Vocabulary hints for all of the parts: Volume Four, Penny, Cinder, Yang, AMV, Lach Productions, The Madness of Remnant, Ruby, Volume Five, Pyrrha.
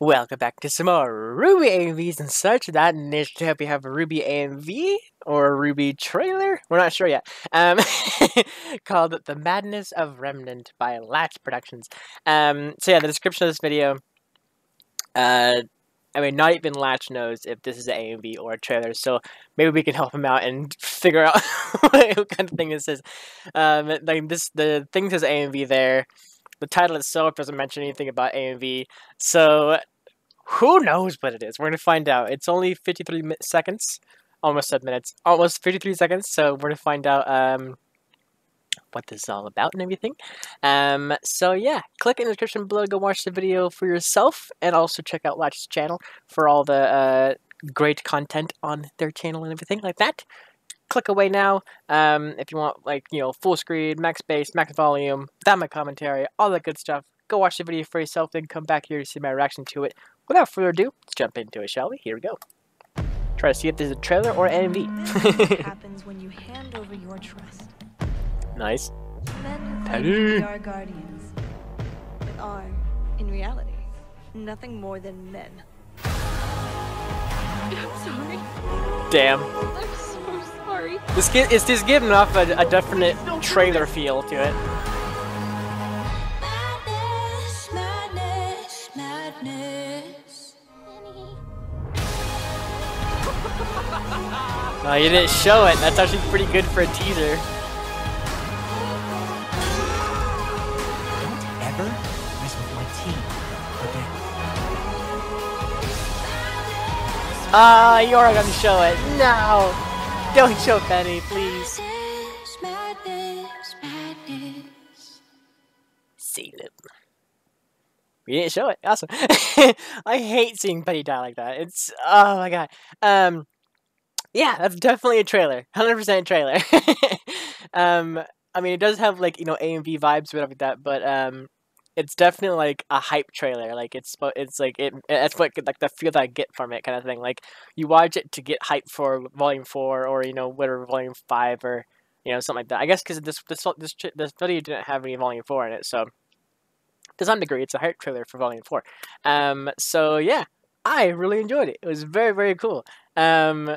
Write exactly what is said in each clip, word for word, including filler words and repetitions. Welcome back to some more Ruby A M Vs and such. That niche to help you have a Ruby A M V or a Ruby trailer. We're not sure yet. Um, called The Madness of Remnant by Lach Productions. Um, so yeah, the description of this video. Uh, I mean, not even Lach knows if this is an A M V or a trailer. So maybe we can help him out and figure out what kind of thing this is. Um, like this, the thing says A M V there. The title itself doesn't mention anything about A M V, so who knows what it is? We're gonna find out. It's only fifty-three seconds, almost seven minutes, almost fifty-three seconds. So we're gonna find out um, what this is all about and everything. Um, so yeah, click in the description below, go watch the video for yourself, and also check out Lach's channel for all the uh, great content on their channel and everything like that. Click away now, um, if you want, like, you know, full screen, max space, max volume, that my commentary, all that good stuff. Go watch the video for yourself, then come back here to see my reaction to it. Without further ado, let's jump into it, shall we? Here we go. Try to see if there's a trailer or A M V. Happens when you hand over your trust. Nice. Men Penny. Are guardians, but are, in reality, nothing more than men. I'm sorry. Damn. I'm sorry. This kid is just giving off a, a definite trailer feel to it. Madness, madness, madness. Oh, you didn't show it. That's actually pretty good for a teaser. Don't ever mess with my team. Okay. Ah, uh, you're gonna show it. No. Don't show Penny, please. Madness, madness, madness. See them. We didn't show it. Awesome. I hate seeing Penny die like that. It's oh my god. Um, yeah, that's definitely a trailer. one hundred percent trailer. um, I mean, it does have like you know A M V vibes, whatever like that, but um, it's definitely like a hype trailer. Like it's it's like it. That's what like the feel that I get from it, kind of thing. Like. You watch it to get hype for Volume Four, or you know whatever Volume Five, or you know something like that. I guess because this this this this video didn't have any Volume Four in it, so to some degree, it's a hype trailer for Volume Four. Um, so yeah, I really enjoyed it. It was very very cool. Um,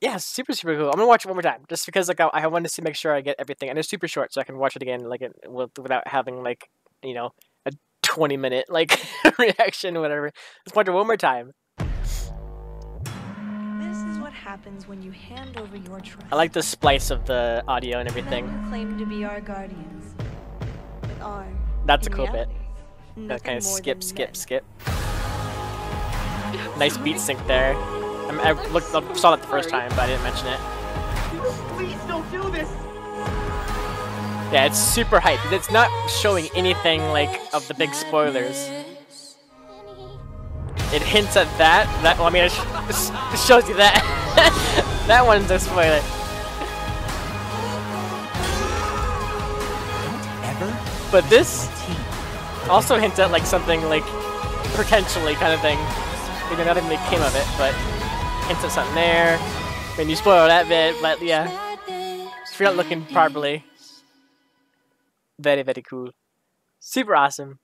yeah, super super cool. I'm gonna watch it one more time just because like I, I wanted to make sure I get everything, and it's super short, so I can watch it again like it, without having like you know a twenty minute like reaction or whatever. Let's watch it one more time. Happens when you hand over your trust. I like the splice of the audio and everything. Men claim to be our guardians, but are, that's a cool reality, bit. That kind of skip, skip, men. skip. Nice beat sync there. I, mean, I looked, I saw that the first time, but I didn't mention it. Please don't do this. Yeah, it's super hype. It's not showing anything like of the big spoilers. It hints at that. That well, I mean, it, sh it shows you that. That one's a spoiler. But this also hints at like something like potentially kind of thing. Even nothing really came of it, but hints at something there. I mean, you spoil that bit, but yeah, if you're not looking properly, very very cool, super awesome.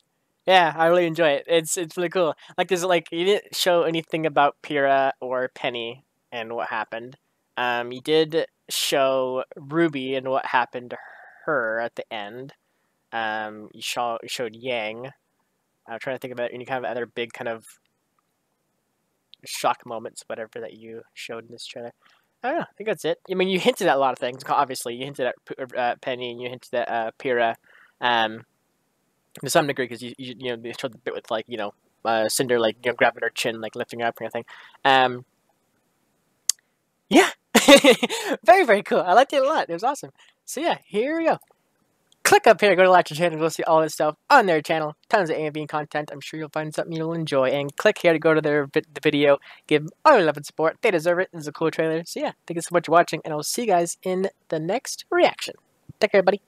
Yeah, I really enjoy it. It's it's really cool. Like there's like you didn't show anything about Pyrrha or Penny and what happened. Um, you did show Ruby and what happened to her at the end. Um, you show you showed Yang. I'm trying to think about any kind of other big kind of shock moments, whatever that you showed in this trailer. I don't know. I think that's it. I mean, you hinted at a lot of things. Obviously, you hinted at uh, Penny and you hinted at uh, Pyrrha. Um. To some degree, because you, you you know they showed the bit with like you know uh, Cinder like you know grabbing her chin like lifting her up and everything. Um, yeah, very very cool. I liked it a lot. It was awesome. So yeah, here we go. Click up here, go to Lach's channel, go see all this stuff on their channel. Tons of A M V content. I'm sure you'll find something you'll enjoy. And click here to go to their vi the video. Give them all your love and support. They deserve it. This is a cool trailer. So yeah, thank you so much for watching, and I'll see you guys in the next reaction. Take care, buddy.